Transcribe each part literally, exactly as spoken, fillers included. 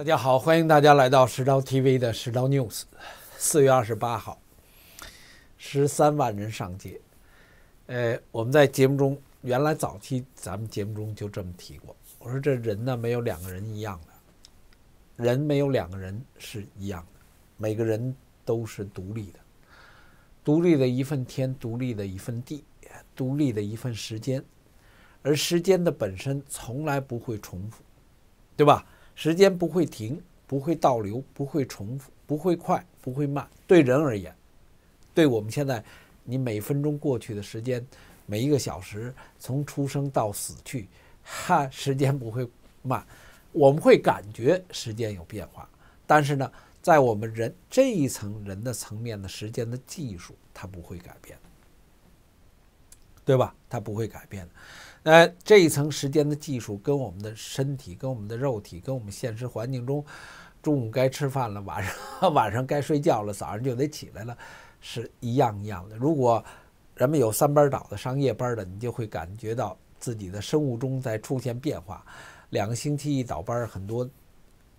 大家好，欢迎大家来到石涛 T V 的石涛 News。四月二十八号，十三万人上街。呃，我们在节目中，原来早期咱们节目中就这么提过，我说这人呢没有两个人一样的，人没有两个人是一样的，每个人都是独立的，独立的一份天，独立的一份地，独立的一份时间，而时间的本身从来不会重复，对吧？ 时间不会停，不会倒流，不会重复，不会快，不会慢。对人而言，对我们现在，你每分钟过去的时间，每一个小时，从出生到死去，哈，时间不会慢。我们会感觉时间有变化，但是呢，在我们人这一层人的层面的时间的技术，它不会改变，对吧？它不会改变的。 呃，这一层时间的技术跟我们的身体、跟我们的肉体、跟我们现实环境中，中午该吃饭了，晚上晚上该睡觉了，早上就得起来了，是一样一样的。如果人们有三班倒的、上夜班的，你就会感觉到自己的生物钟在出现变化。两个星期一倒班，很多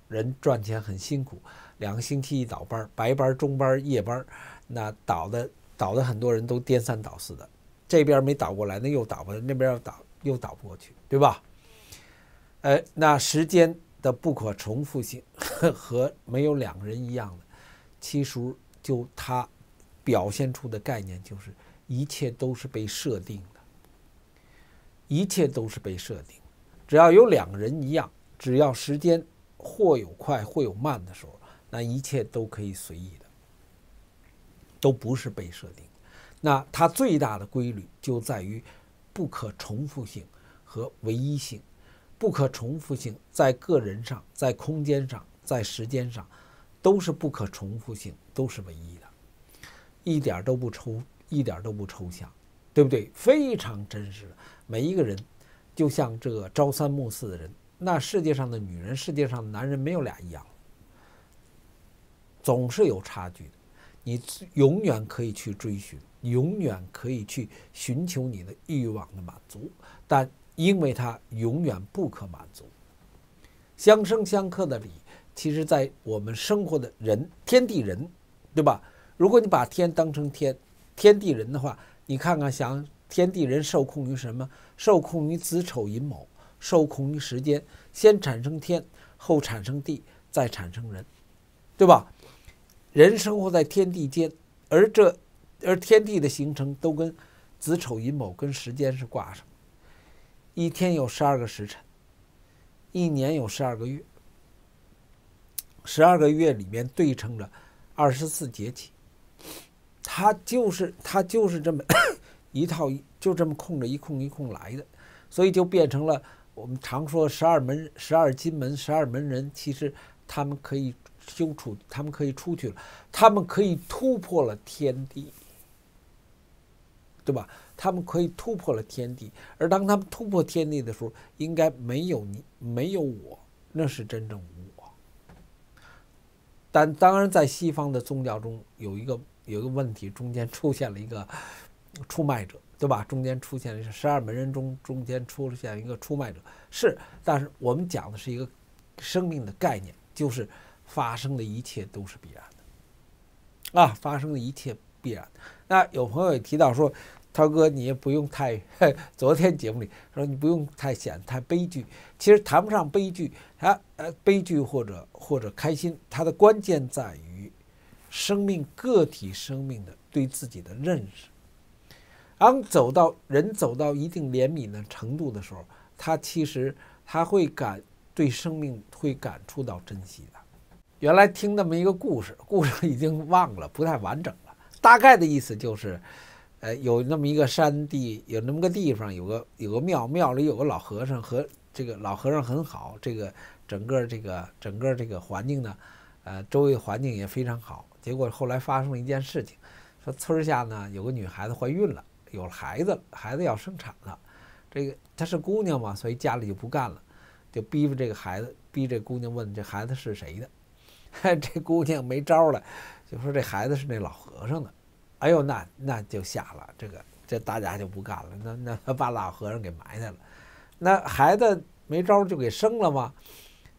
人赚钱很辛苦；两个星期一倒班，白班、中班、夜班，那倒的倒的很多人都颠三倒四的，这边没倒过来，那又倒过来，那边又倒。 又倒不过去，对吧？呃，那时间的不可重复性和没有两个人一样的，其实就它表现出的概念就是一切都是被设定的，一切都是被设定。只要有两个人一样，只要时间或有快或有慢的时候，那一切都可以随意的，都不是被设定。那它最大的规律就在于 不可重复性和唯一性，不可重复性在个人上，在空间上，在时间上，都是不可重复性，都是唯一的，一点都不抽，一点都不抽象，对不对？非常真实的，每一个人就像这个朝三暮四的人，那世界上的女人，世界上的男人没有俩一样，总是有差距的。你永远可以去追寻。 永远可以去寻求你的欲望的满足，但因为它永远不可满足。相生相克的理，其实在我们生活的人，天地人，对吧？如果你把天当成天，天地人的话，你看看想天地人受控于什么？受控于子丑寅卯，受控于时间，先产生天，后产生地，再产生人，对吧？人生活在天地间，而这。 而天地的形成都跟子丑寅卯跟时间是挂上，一天有十二个时辰，一年有十二个月，十二个月里面对称着二十四节气，它就是它就是这么一套，就这么空着一空一空来的，所以就变成了我们常说十二门、十二金门、十二门人，其实他们可以修出，他们可以出去了，他们可以突破了天地。 对吧？他们可以突破了天地，而当他们突破天地的时候，应该没有你，没有我，那是真正无我。但当然，在西方的宗教中，有一个有一个问题，中间出现了一个出卖者，对吧？中间出现了十二门人中，中间出现一个出卖者，是。但是我们讲的是一个生命的概念，就是发生的一切都是必然的，啊，发生的一切。 必然。那有朋友也提到说，涛哥你也不用太，昨天节目里说你不用太显太悲剧。其实谈不上悲剧，它呃悲剧或者或者开心，它的关键在于生命个体生命的对自己的认识。当走到人走到一定怜悯的程度的时候，他其实他会感对生命会感触到珍惜的。原来听那么一个故事，故事已经忘了，不太完整了。 大概的意思就是，呃，有那么一个山地，有那么个地方，有个有个庙，庙里有个老和尚，和这个老和尚很好，这个整个这个整个这个环境呢，呃，周围环境也非常好。结果后来发生了一件事情，说村下呢有个女孩子怀孕了，有了孩子，孩子要生产了，这个她是姑娘嘛，所以家里就不干了，就逼着这个孩子，逼这姑娘问这孩子是谁的。 这姑娘没招了，就说这孩子是那老和尚的，哎呦，那那就下了，这个这大家就不干了，那那把老和尚给埋汰了，那孩子没招就给生了嘛，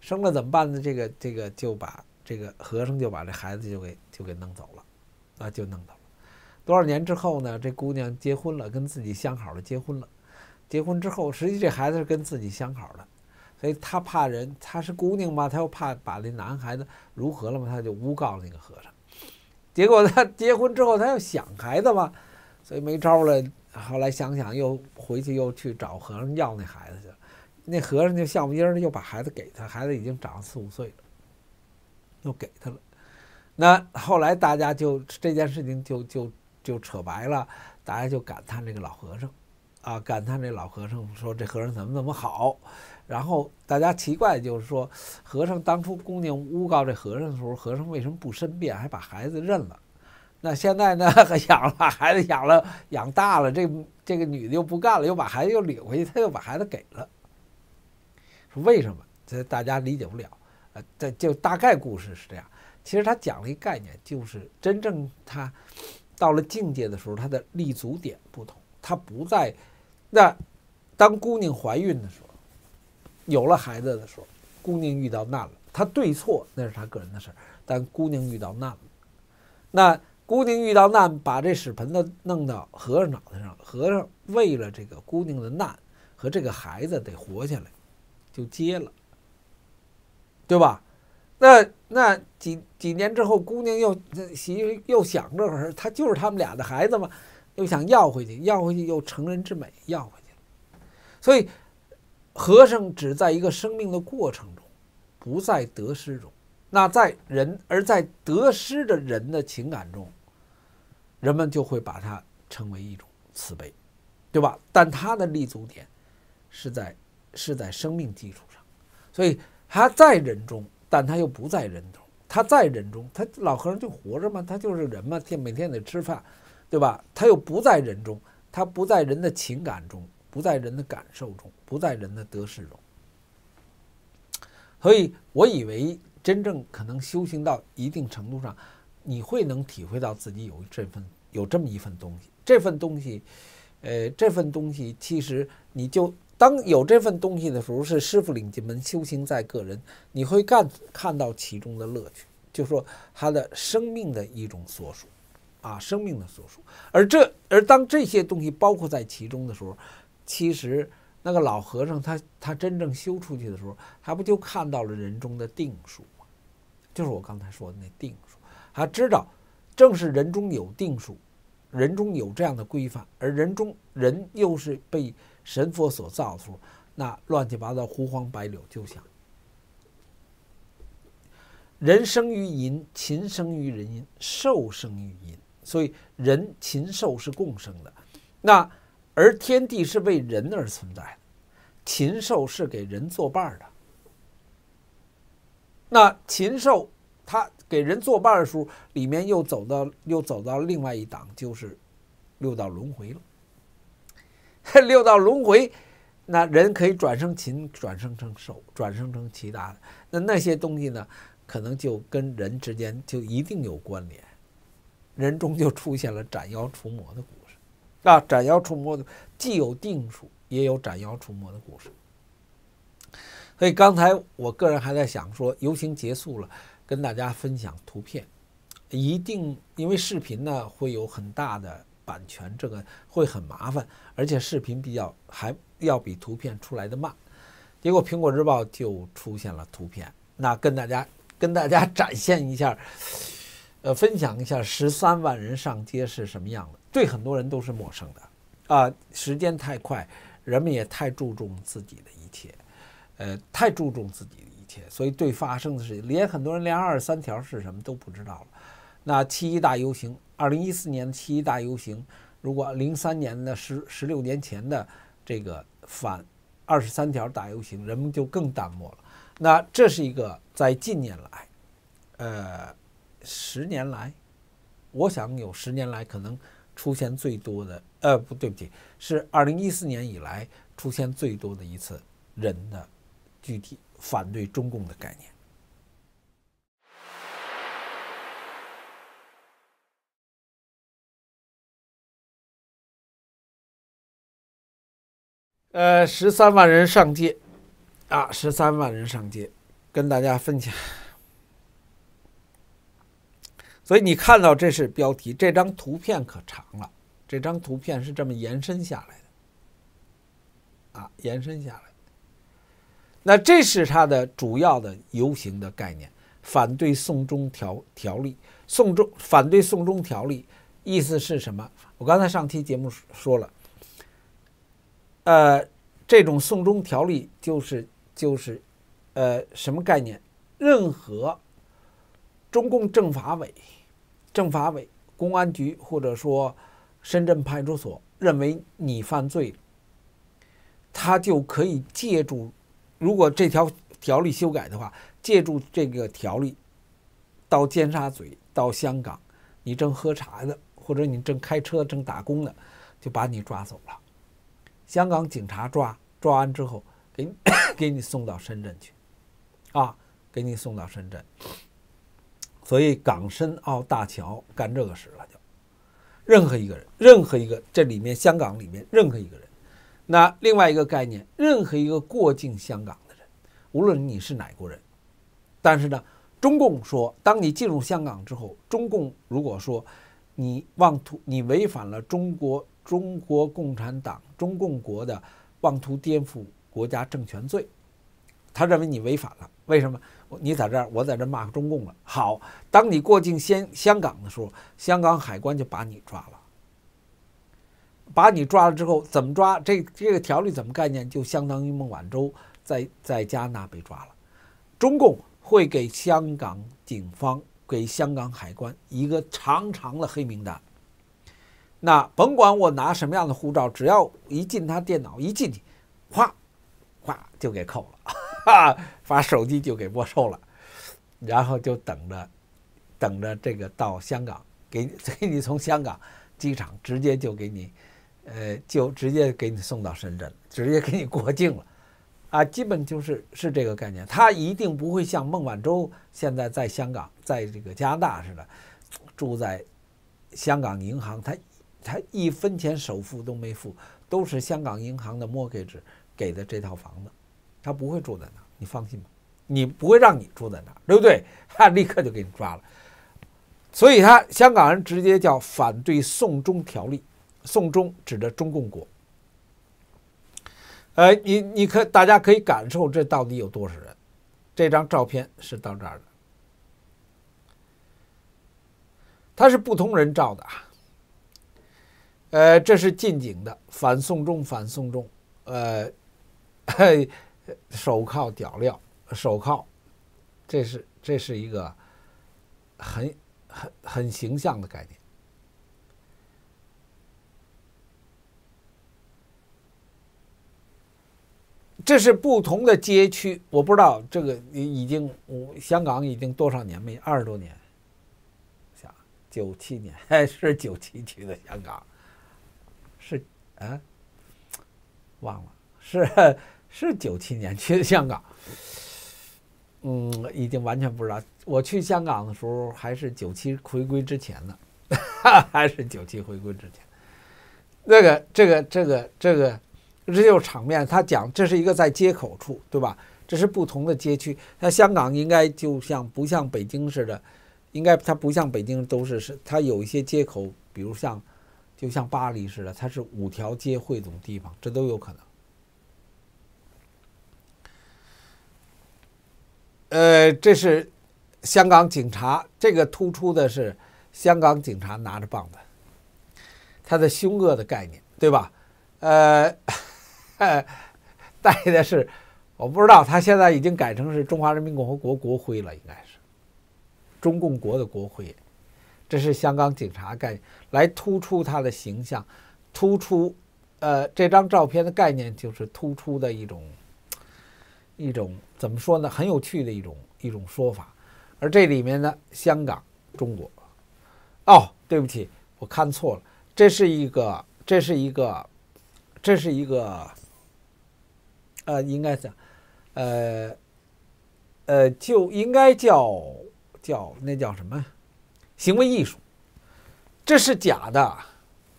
生了怎么办呢？这个这个就把这个和尚就把这孩子就给就给弄走了，啊，就弄走了。多少年之后呢？这姑娘结婚了，跟自己相好的结婚了。结婚之后，实际这孩子是跟自己相好的，所以她怕人，她是姑娘嘛，她又怕把这男孩子如何了嘛，她就诬告那个和尚。结果她结婚之后，她又想孩子嘛，所以没招了。后来想想，又回去又去找和尚要那孩子去了。 那和尚就笑眯眯的，又把孩子给他，孩子已经长四五岁了，又给他了。那后来大家就这件事情就就就扯白了，大家就感叹这个老和尚，啊，感叹这老和尚说这和尚怎么怎么好。然后大家奇怪就是说，和尚当初姑娘诬告这和尚的时候，和尚为什么不申辩，还把孩子认了？那现在呢，养了孩子养了养大了，这这个女的又不干了，又把孩子又领回去，他又把孩子给了。 为什么？这大家理解不了，呃，这就大概故事是这样。其实他讲了一个概念，就是真正他到了境界的时候，他的立足点不同，他不在那当姑娘怀孕的时候，有了孩子的时候，姑娘遇到难了，他对错那是他个人的事儿，但姑娘遇到难了，那姑娘遇到难，把这屎盆子弄到和尚脑袋上，和尚为了这个姑娘的难和这个孩子得活下来。 就接了，对吧？那那几几年之后，姑娘又媳妇又想这回事，她就是他们俩的孩子嘛，又想要回去，要回去又成人之美要回去。所以，和尚只在一个生命的过程中，不在得失中。那在人而在得失的人的情感中，人们就会把它称为一种慈悲，对吧？但他的立足点是在。 是在生命基础上，所以他在人中，但他又不在人中。他在人中，他老和尚就活着嘛，他就是人嘛，天每天得吃饭，对吧？他又不在人中，他不在人的情感中，不在人的感受中，不在人的得失中。所以我以为真正可能修行到一定程度上，你会能体会到自己有这份有这么一份东西，这份东西，呃，这份东西其实你就。 当有这份东西的时候，是师父领进门，修行在个人。你会看看到其中的乐趣，就说他的生命的一种所属，啊，生命的所属。而这而当这些东西包括在其中的时候，其实那个老和尚他他真正修出去的时候，他不就看到了人中的定数吗？就是我刚才说的那定数。他知道，正是人中有定数，人中有这样的规范，而人中人又是被。 神佛所造出，那乱七八糟、胡黄白柳就想，人生于寅，禽生于人寅，兽生于寅，所以人、禽、兽是共生的。那而天地是为人而存在的，禽兽是给人作伴的。那禽兽它给人作伴的时候，里面又走到又走到另外一档，就是六道轮回了。 六道轮回，那人可以转生禽，转生成兽，转生成其他的。那那些东西呢，可能就跟人之间就一定有关联。人中就出现了斩妖除魔的故事，啊，斩妖除魔的既有定数，也有斩妖除魔的故事。所以刚才我个人还在想说，游行结束了，跟大家分享图片，一定因为视频呢会有很大的。 版权这个会很麻烦，而且视频比较还要比图片出来的慢，结果《苹果日报》就出现了图片，那跟大家跟大家展现一下，呃，分享一下十三万人上街是什么样的，对很多人都是陌生的啊、呃。时间太快，人们也太注重自己的一切，呃，太注重自己的一切，所以对发生的事情，连很多人连二十三条是什么都不知道了。那七一大游行。 二零一四年的七一大游行，如果零三年的十十六年前的这个反二十三条大游行，人们就更淡漠了。那这是一个在近年来，呃，十年来，我想有十年来可能出现最多的，呃，不对不起，是二零一四年以来出现最多的一次人的具体反对中共的概念。呃，十三万人上街，啊，十三万人上街，跟大家分享。所以你看到这是标题，这张图片可长了，这张图片是这么延伸下来的，啊，延伸下来。那这是它的主要的游行的概念，反对送中条条例，送中反对送中条例，意思是什么？我刚才上期节目说了，呃，这种送中条例就是就是，呃，什么概念？任何中共政法委、政法委、公安局或者说深圳派出所认为你犯罪，他就可以借助。如果这条条例修改的话，借助这个条例，到尖沙咀、到香港，你正喝茶的，或者你正开车、正打工的，就把你抓走了。香港警察抓抓完之后，给你给你送到深圳去，啊，给你送到深圳。所以港深澳大桥干这个事了就，任何一个人，任何一个这里面香港里面任何一个人。那另外一个概念，任何一个过境香港的人，无论你是哪国人，但是呢，中共说，当你进入香港之后，中共如果说你妄图，你违反了中国中国共产党中共国的妄图颠覆国家政权罪，他认为你违反了。为什么？你在这儿，我在这儿骂中共了。好，当你过境先香港的时候，香港海关就把你抓了。把你抓了之后怎么抓？这这个条例怎么概念？就相当于孟晚舟在在加拿大被抓了。中共会给香港警方、给香港海关一个长长的黑名单。那甭管我拿什么样的护照，只要一进他电脑一进去，哗，哗就给扣了，哈哈，把手机就给没收了，然后就等着等着这个到香港，给给你从香港机场直接就给你。呃，就直接给你送到深圳，直接给你过境了，啊，基本就是是这个概念。他一定不会像孟晚舟现在在香港，在这个加拿大似的，住在香港银行，他他一分钱首付都没付，都是香港银行的 mortgage 给的这套房子，他不会住在那，你放心吧，你不会让你住在那，对不对？他立刻就给你抓了，所以他香港人直接叫反对送中条例。送中指的中共国，呃，你你可大家可以感受这到底有多少人？这张照片是到这儿的，它是不同人照的啊。呃，这是近景的反送中，反送中，呃，手铐脚镣，手铐，这是这是一个很很很形象的概念。这是不同的街区，我不知道这个已经，香港已经多少年没二十多年，想九七年是九七去的香港，是啊，忘了是是九七年去的香港，嗯，已经完全不知道。我去香港的时候还是九七回归之前呢，还是九七回归之前，那个这个这个这个。这就是场面，他讲这是一个在街口处，对吧？这是不同的街区。那香港应该就像不像北京似的，应该它不像北京都是是，它有一些街口，比如像就像巴黎似的，它是五条街汇总地方，这都有可能。呃，这是香港警察，这个突出的是香港警察拿着棒子，他的凶恶的概念，对吧？呃。呃，带的是，我不知道，他现在已经改成是中华人民共和国国徽了，应该是中共国的国徽。这是香港警察概念，来突出他的形象，突出呃这张照片的概念就是突出的一种一种怎么说呢，很有趣的一种一种说法。而这里面呢，香港、中国，哦，对不起，我看错了，这是一个，这是一个，这是一个。呃，应该讲，呃，呃，就应该叫叫那叫什么？行为艺术，这是假的啊、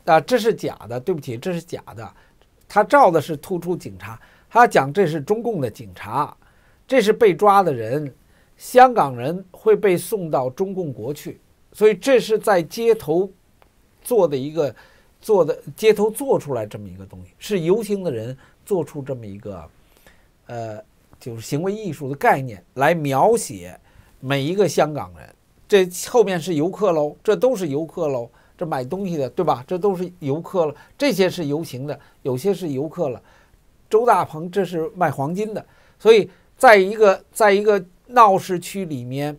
呃，这是假的，对不起，这是假的。他照的是突出警察，他讲这是中共的警察，这是被抓的人，香港人会被送到中共国去，所以这是在街头做的一个做的街头做出来这么一个东西，是游行的人做出这么一个，呃，就是行为艺术的概念来描写每一个香港人。这后面是游客喽，这都是游客喽，这买东西的对吧？这都是游客了，这些是游行的，有些是游客了。周大鹏这是卖黄金的，所以在一个在一个闹市区里面，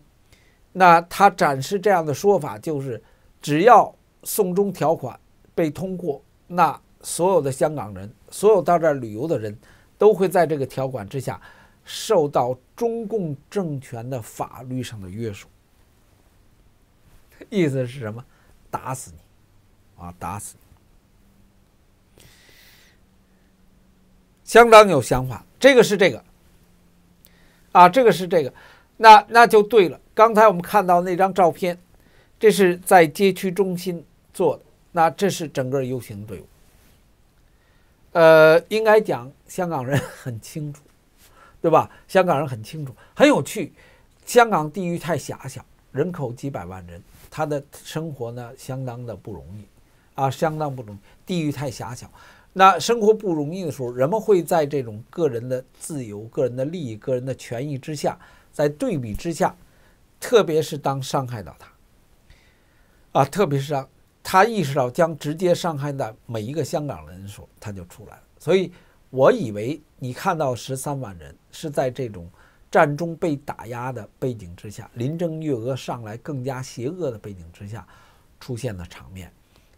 那他展示这样的说法就是，只要送中条款被通过，那所有的香港人，所有到这儿旅游的人都会在这个条款之下受到中共政权的法律上的约束。意思是什么？打死你啊！打死你！相当有想法，这个是这个啊，这个是这个，那那就对了。刚才我们看到那张照片，这是在街区中心做的，那这是整个游行队伍。呃，应该讲香港人很清楚，对吧？香港人很清楚，很有趣。香港地域太狭小，人口几百万人，他的生活呢相当的不容易啊，相当不容易。地域太狭小，那生活不容易的时候，人们会在这种个人的自由、个人的利益、个人的权益之下，在对比之下，特别是当伤害到他啊，特别是当他意识到将直接伤害到每一个香港人的时候，他就出来了。所以我以为你看到十三万人是在这种战中被打压的背景之下，林郑月娥上来更加邪恶的背景之下出现的场面。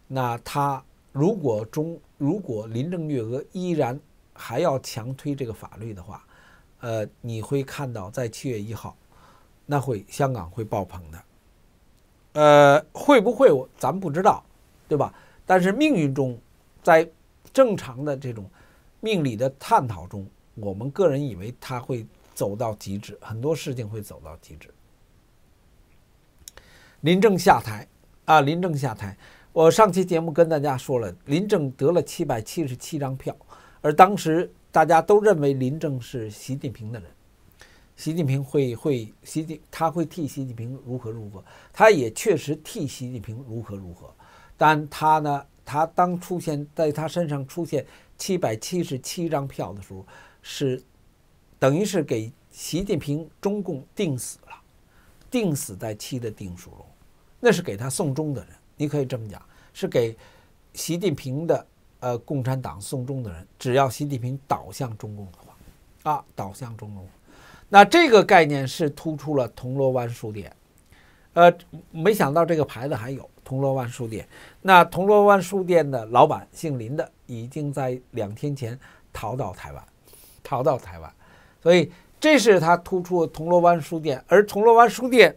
那他如果中如果林郑月娥依然还要强推这个法律的话，呃，你会看到在七月一号，那会香港会爆棚的。呃，会不会我咱不知道，对吧？但是命运中，在正常的这种命理的探讨中，我们个人以为他会走到极致，很多事情会走到极致。林郑下台啊，林郑下台。我上期节目跟大家说了，林郑得了七百七十七张票，而当时大家都认为林郑是习近平的人，习近平会会习近他会替习近平如何如何，他也确实替习近平如何如何，但他呢，他当出现在他身上出现七百七十七张票的时候，是。等于是给习近平中共定死了，定死在七的定数中，那是给他送终的人，你可以这么讲，是给习近平的呃共产党送终的人。只要习近平倒向中共的话，啊，倒向中共，那这个概念是突出了铜锣湾书店，呃，没想到这个牌子还有铜锣湾书店。那铜锣湾书店的老板姓林的，已经在两天前逃到台湾，逃到台湾。所以这是他突出铜锣湾书店，而铜锣湾书店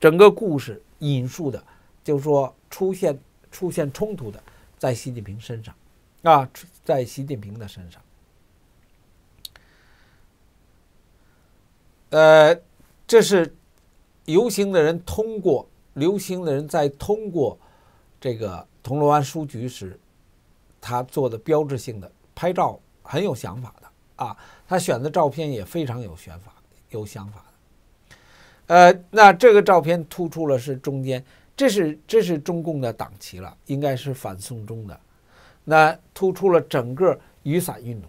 整个故事引述的，就是说出现出现冲突的，在习近平身上，啊，在习近平的身上。呃，这是游行的人通过，游行的人在通过这个铜锣湾书局时，他做的标志性的拍照，很有想法的。啊，他选的照片也非常有想法，有想法的。呃，那这个照片突出了是中间，这是这是中共的党旗了，应该是反送中的。那突出了整个雨伞运动，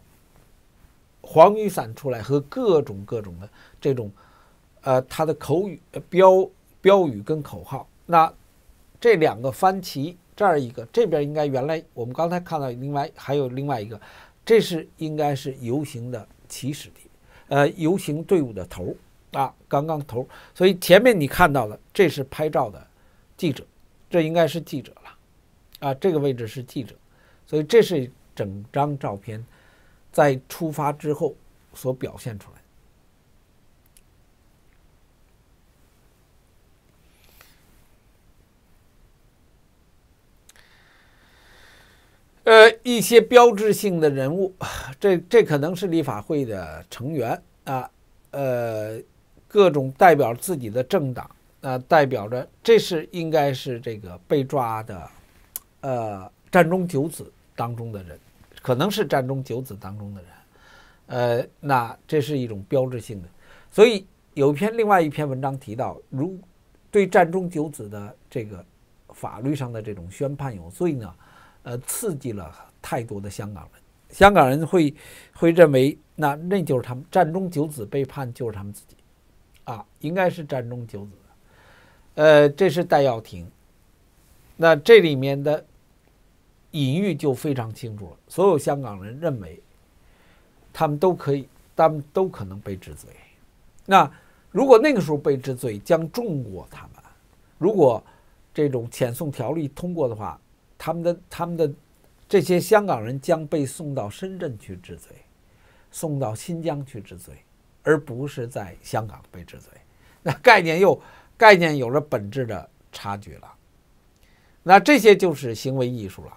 黄雨伞出来和各种各种的这种，呃，他的口语标标语跟口号。那这两个翻旗，这儿一个，这边应该原来我们刚才看到另外还有另外一个。这是应该是游行的起始地，呃，游行队伍的头啊，刚刚头。所以前面你看到的，这是拍照的记者，这应该是记者了，啊，这个位置是记者。所以这是整张照片在出发之后所表现出来。呃，一些标志性的人物，这这可能是立法会的成员啊，呃，各种代表自己的政党啊，代表着这是应该是这个被抓的，呃，战中九子当中的人，可能是战中九子当中的人，呃，那这是一种标志性的。所以有一篇另外一篇文章提到，如对战中九子的这个法律上的这种宣判有罪呢，呃，刺激了太多的香港人。香港人会会认为，那那就是他们战中九子被判就是他们自己，啊，应该是战中九子。呃，这是戴耀廷。那这里面的隐喻就非常清楚了。所有香港人认为，他们都可以，他们都可能被治罪。那如果那个时候被治罪，将重过他们。如果这种遣送条例通过的话，他们的他们的这些香港人将被送到深圳去治罪，送到新疆去治罪，而不是在香港被治罪。那概念又概念有了本质的差距了。那这些就是行为艺术了。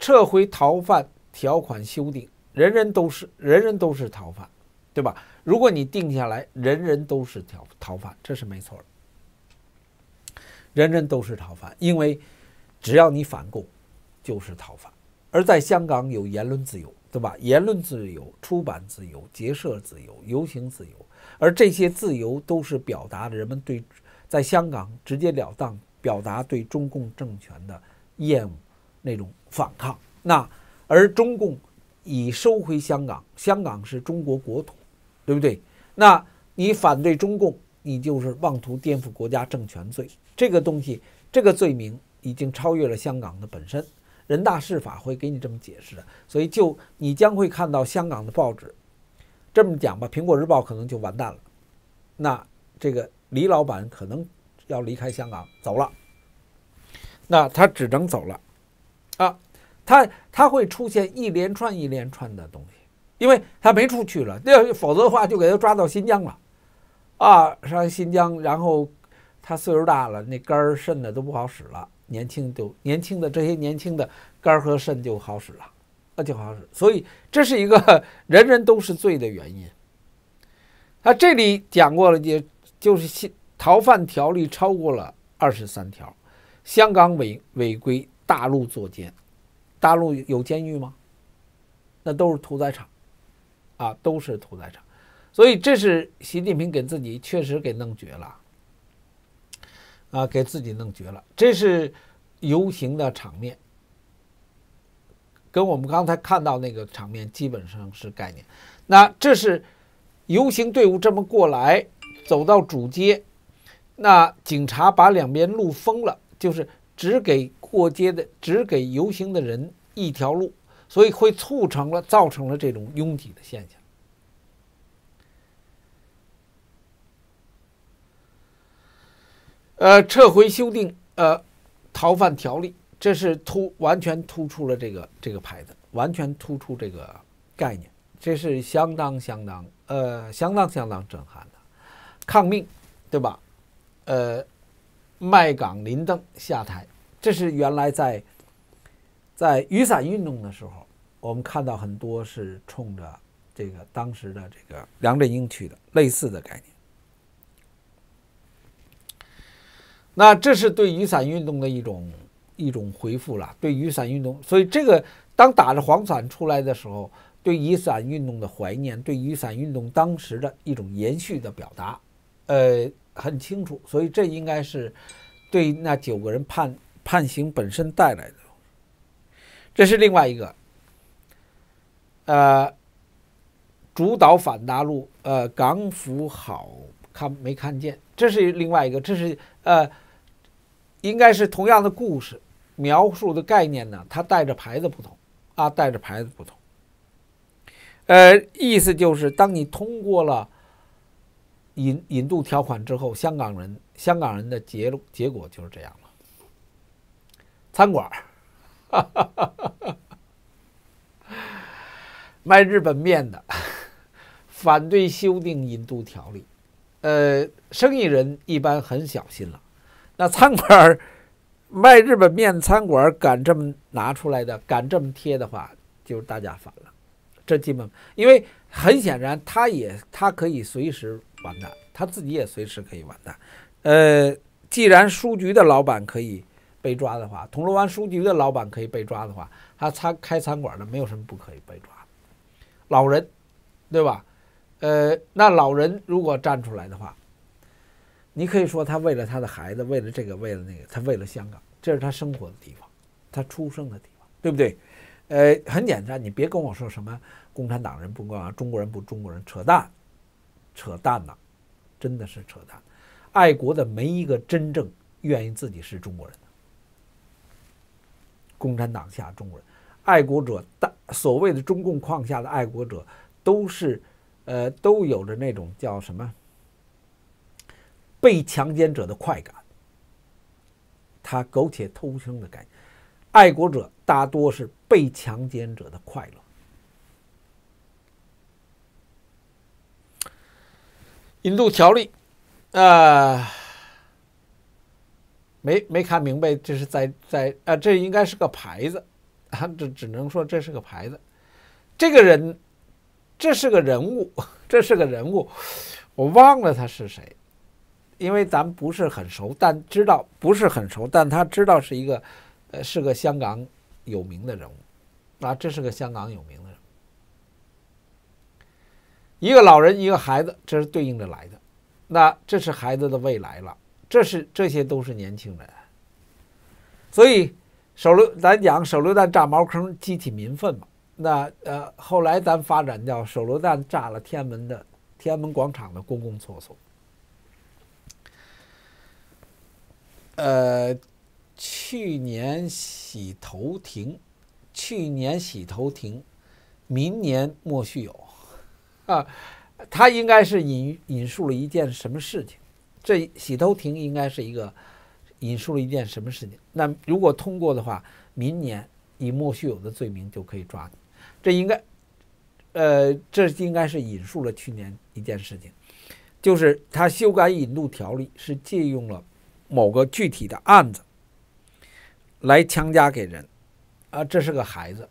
撤回逃犯条款修订，人人都是人人都是逃犯，对吧？如果你定下来，人人都是逃逃犯，这是没错的。人人都是逃犯，因为只要你反共，就是逃犯。而在香港有言论自由，对吧？言论自由、出版自由、结社自由、游行自由，而这些自由都是表达人们对在香港直截了当表达对中共政权的厌恶那种反抗。那而中共已收回香港，香港是中国国土，对不对？那你反对中共，你就是妄图颠覆国家政权罪，这个东西，这个罪名已经超越了香港的本身。人大释法会给你这么解释的，所以就你将会看到香港的报纸这么讲吧，苹果日报可能就完蛋了，那这个李老板可能要离开香港走了，那他只能走了啊，他他会出现一连串一连串的东西，因为他没出去了，否则的话就给他抓到新疆了啊，上新疆，然后他岁数大了，那肝肾的都不好使了，年轻就年轻的这些年轻的肝和肾就好使了，那就好使。所以这是一个人人都是罪的原因。他这里讲过了，也就是逃犯条例超过了二十三条，香港违违规大陆坐监，大陆有监狱吗？那都是屠宰场，啊，都是屠宰场。所以这是习近平给自己确实给弄绝了。啊，给自己弄绝了。这是游行的场面，跟我们刚才看到那个场面基本上是概念。那这是游行队伍这么过来，走到主街，那警察把两边路封了，就是只给过街的，只给游行的人一条路，所以会促成了造成了这种拥挤的现象。呃，撤回修订呃逃犯条例，这是突完全突出了这个这个牌子，完全突出这个概念，这是相当相当呃相当相当震撼的抗命，对吧？呃，卖港林邓下台，这是原来在在雨伞运动的时候，我们看到很多是冲着这个当时的这个梁振英去的，类似的概念。那这是对雨伞运动的一种一种回复了，对雨伞运动，所以这个当打着黄伞出来的时候，对雨伞运动的怀念，对雨伞运动当时的一种延续的表达，呃，很清楚。所以这应该是对那九个人判判刑本身带来的。这是另外一个，呃，主导反大陆，呃，港府好看没看见？这是另外一个，这是呃。应该是同样的故事，描述的概念呢，它带着牌子不同啊，带着牌子不同。呃，意思就是，当你通过了引引渡条款之后，香港人香港人的结结果就是这样了。餐馆，哈哈哈哈，卖日本面的，反对修订引渡条例，呃，生意人一般很小心了。那餐馆卖日本面，餐馆敢这么拿出来的，敢这么贴的话，就是大家反了。这基本因为很显然，他也他可以随时完蛋，他自己也随时可以完蛋。呃，既然书局的老板可以被抓的话，铜锣湾书局的老板可以被抓的话，他餐开餐馆的没有什么不可以被抓。老人，对吧？呃，那老人如果站出来的话，你可以说他为了他的孩子，为了这个，为了那个，他为了香港，这是他生活的地方，他出生的地方，对不对？呃，很简单，你别跟我说什么共产党人不共啊，中国人不中国人，扯淡，扯淡呐、啊，真的是扯淡。爱国的没一个真正愿意自己是中国人的，共产党下中国人，爱国者，所谓的中共框下的爱国者，都是。 呃，都有着那种叫什么被强奸者的快感，他苟且偷生的感觉。爱国者大多是被强奸者的快乐。引渡条例，呃，没没看明白，这是在在啊、呃，这应该是个牌子啊，这只能说这是个牌子。这个人。 这是个人物，这是个人物，我忘了他是谁，因为咱不是很熟，但知道不是很熟，但他知道是一个，呃，是个香港有名的人物，啊，这是个香港有名的人物，一个老人，一个孩子，这是对应着来的，那这是孩子的未来了，这是这些都是年轻人，所以手榴咱讲手榴弹炸茅坑，激起民愤嘛。 那呃，后来咱发展叫手榴弹炸了天安门的天安门广场的公共厕所。呃，去年洗头停，去年洗头停，明年莫须有。啊，他应该是引引述了一件什么事情？这洗头停应该是一个引述了一件什么事情？那如果通过的话，明年以莫须有的罪名就可以抓你。 这应该，呃，这应该是引述了去年一件事情，就是他修改引渡条例是借用了某个具体的案子来强加给人，啊，这是个孩子，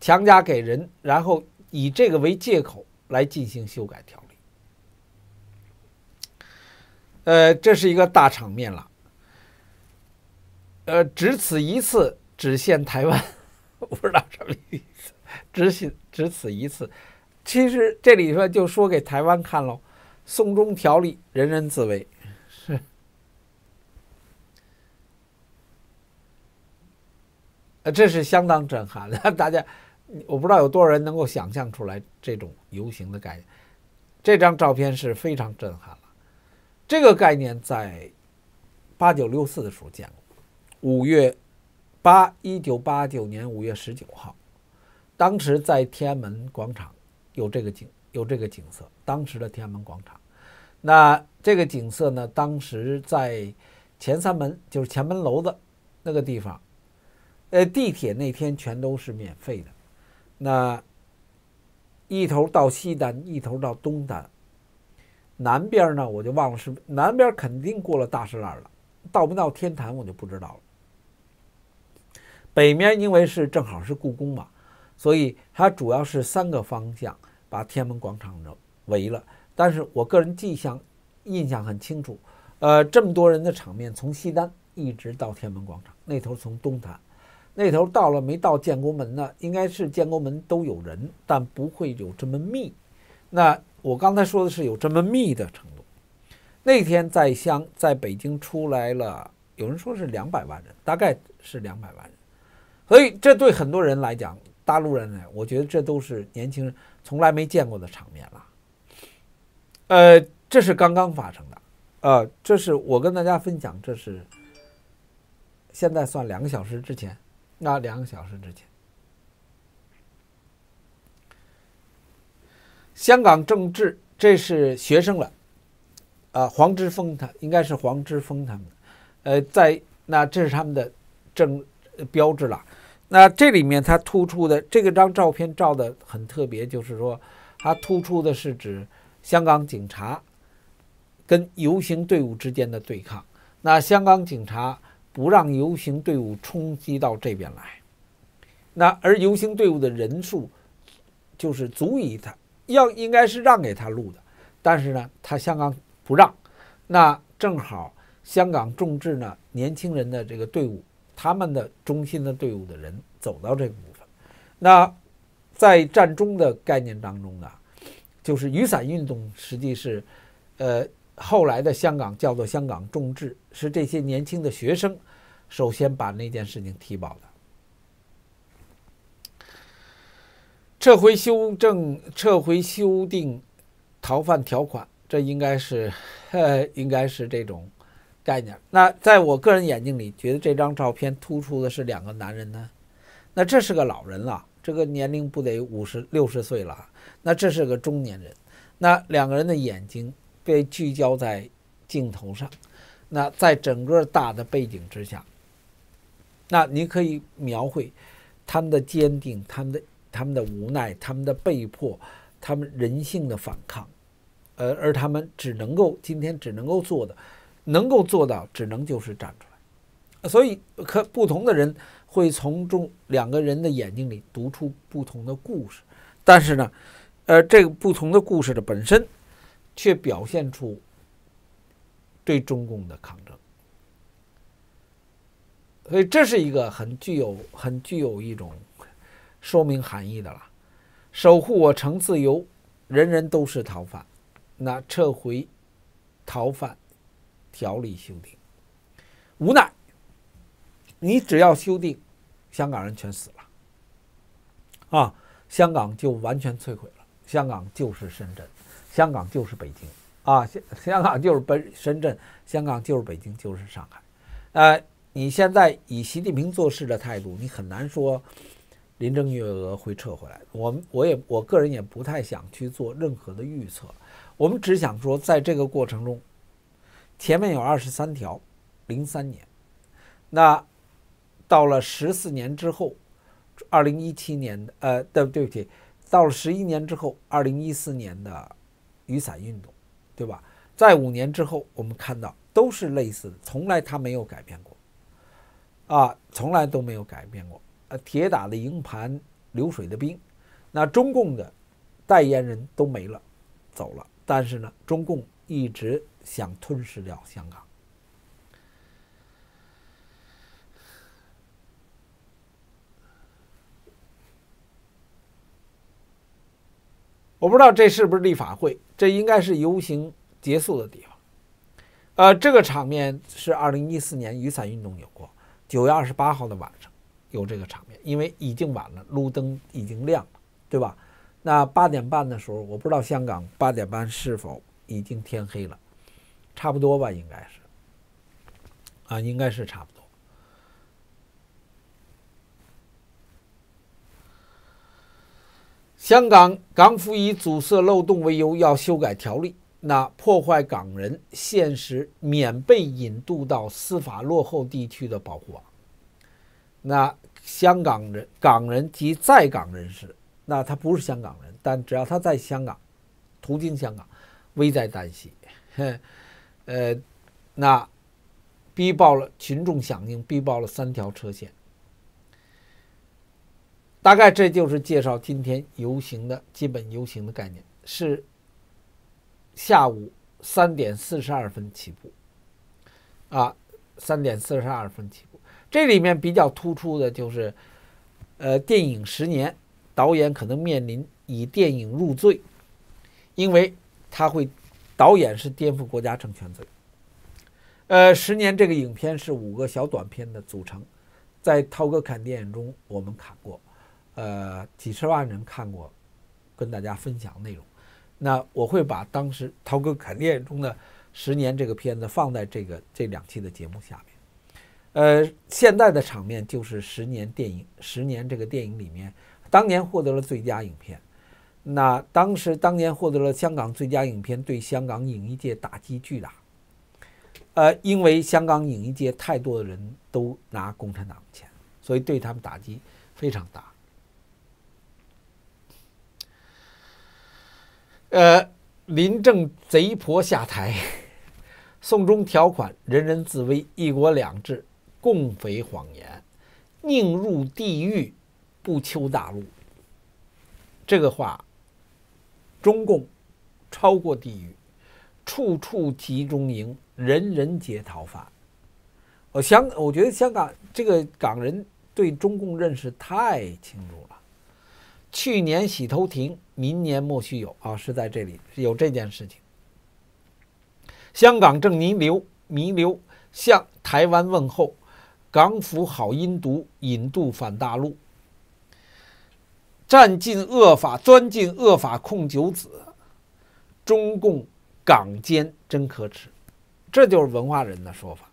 强加给人，然后以这个为借口来进行修改条例，呃，这是一个大场面了，呃，只此一次，只限台湾。 我不知道什么意思，只此只此一次。其实这里说就说给台湾看喽，送中条例人人自危，是。呃，这是相当震撼的，大家我不知道有多少人能够想象出来这种游行的概念。这张照片是非常震撼了，这个概念在八九六四的时候见过，五月。 八一九八九年五月十九号，当时在天安门广场有这个景有这个景色，当时的天安门广场，那这个景色呢，当时在前三门就是前门楼子那个地方，呃，地铁那天全都是免费的，那一头到西单，一头到东单，南边呢我就忘了是南边肯定过了大栅栏了，到不到天坛我就不知道了。 北面因为是正好是故宫嘛，所以它主要是三个方向把天安门广场围了。但是我个人记象印象很清楚，呃，这么多人的场面从西单一直到天安门广场，那头从东坛，那头到了没到建国门呢？应该是建国门都有人，但不会有这么密。那我刚才说的是有这么密的程度。那天在香在北京出来了，有人说是两百万人，大概是两百万人。 所以，这对很多人来讲，大陆人呢，我觉得这都是年轻人从来没见过的场面了。呃，这是刚刚发生的，呃，这是我跟大家分享，这是现在算两个小时之前，那两个小时之前，香港政治，这是学生了，啊、呃，黄之锋他应该是黄之锋他们，呃，在那这是他们的政标志了。 那这里面它突出的这个张照片照的很特别，就是说它突出的是指香港警察跟游行队伍之间的对抗。那香港警察不让游行队伍冲击到这边来，那而游行队伍的人数就是足以他要应该是让给他路的，但是呢，他香港不让。那正好香港众志呢，年轻人的这个队伍。 他们的中心的队伍的人走到这个部分，那在战中的概念当中呢，就是雨伞运动实际是，呃，后来的香港叫做香港众志，是这些年轻的学生首先把那件事情提报的。 撤回修正、撤回修订逃犯条款，这应该是，呃，应该是这种概念。那在我个人眼睛里，觉得这张照片突出的是两个男人呢。那这是个老人了，这个年龄不得五十六十岁了。那这是个中年人，那两个人的眼睛被聚焦在镜头上，那在整个大的背景之下，那你可以描绘他们的坚定，他们的。 他们的无奈，他们的被迫，他们人性的反抗，呃，而他们只能够今天只能够做的，能够做到，只能就是站出来。所以，可不同的人会从中两个人的眼睛里读出不同的故事，但是呢，呃，这个不同的故事的本身，却表现出对中共的抗争。所以，这是一个很具有、很具有一种。 说明含义的了，守护我城自由，人人都是逃犯。那撤回逃犯条例修订，无奈，你只要修订，香港人全死了，啊，香港就完全摧毁了。香港就是深圳，香港就是北京，啊，香港就是北深圳，香港就是北京，就是上海。呃，你现在以习近平做事的态度，你很难说。 林郑月娥会撤回来，我们我也我个人也不太想去做任何的预测，我们只想说，在这个过程中，前面有二十三条，零三年，那到了十四年之后，二零一七年的呃，对对不起，到了十一年之后，二零一四年的雨伞运动，对吧？在五年之后，我们看到都是类似的，从来它没有改变过，啊，从来都没有改变过。 呃，铁打的营盘，流水的兵，那中共的代言人都没了，走了。但是呢，中共一直想吞噬掉香港。我不知道这是不是立法会，这应该是游行结束的地方。呃，这个场面是二零一四年雨伞运动有过，九月二十八号的晚上。 有这个场面，因为已经晚了，路灯已经亮了，对吧？那八点半的时候，我不知道香港八点半是否已经天黑了，差不多吧，应该是，啊，应该是差不多。香港港府以阻塞漏洞为由要修改条例，那破坏港人现实免被引渡到司法落后地区的保护网。 那香港人、港人及在港人士，那他不是香港人，但只要他在香港，途经香港，危在旦夕。呃，那逼爆了群众响应，逼爆了三条车线。大概这就是介绍今天游行的基本游行的概念，是下午三点四十二分起步，啊，三点四十二分起步。 这里面比较突出的就是，呃，电影《十年》导演可能面临以电影入罪，因为他会导演是颠覆国家政权罪。呃，《十年》这个影片是五个小短片的组成，在涛哥看电影中我们看过，呃，几十万人看过，跟大家分享内容。那我会把当时涛哥看电影中的《十年》这个片子放在这个这两期的节目下面。 呃，现在的场面就是《十年》电影，《十年》这个电影里面，当年获得了最佳影片。那当时当年获得了香港最佳影片，对香港影艺界打击巨大。呃，因为香港影艺界太多的人都拿共产党的钱，所以对他们打击非常大。呃，林郑贼婆下台，送中条款，人人自危，一国两制。 共匪谎言，宁入地狱，不求大陆。这个话，中共超过地狱，处处集中营，人人皆逃犯。我想，我觉得香港这个港人对中共认识太清楚了，去年洗头停，明年莫须有啊，是在这里有这件事情。香港正弥留弥留向台湾问候，港府好阴毒，引渡反大陆，占尽恶法，钻进恶法控九子，中共港奸真可耻，这就是文化人的说法。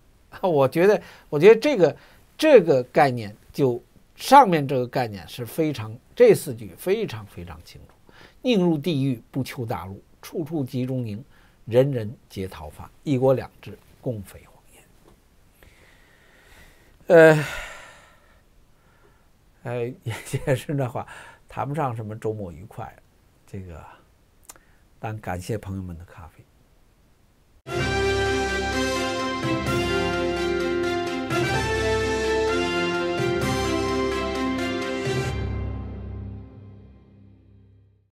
我觉得，我觉得这个这个概念就。 上面这个概念是非常，这四句非常非常清楚：宁入地狱，不求大陆；处处集中营，人人皆逃犯；一国两制，共匪谎言。呃，呃，也是那话，谈不上什么周末愉快，这个，但感谢朋友们的咖啡。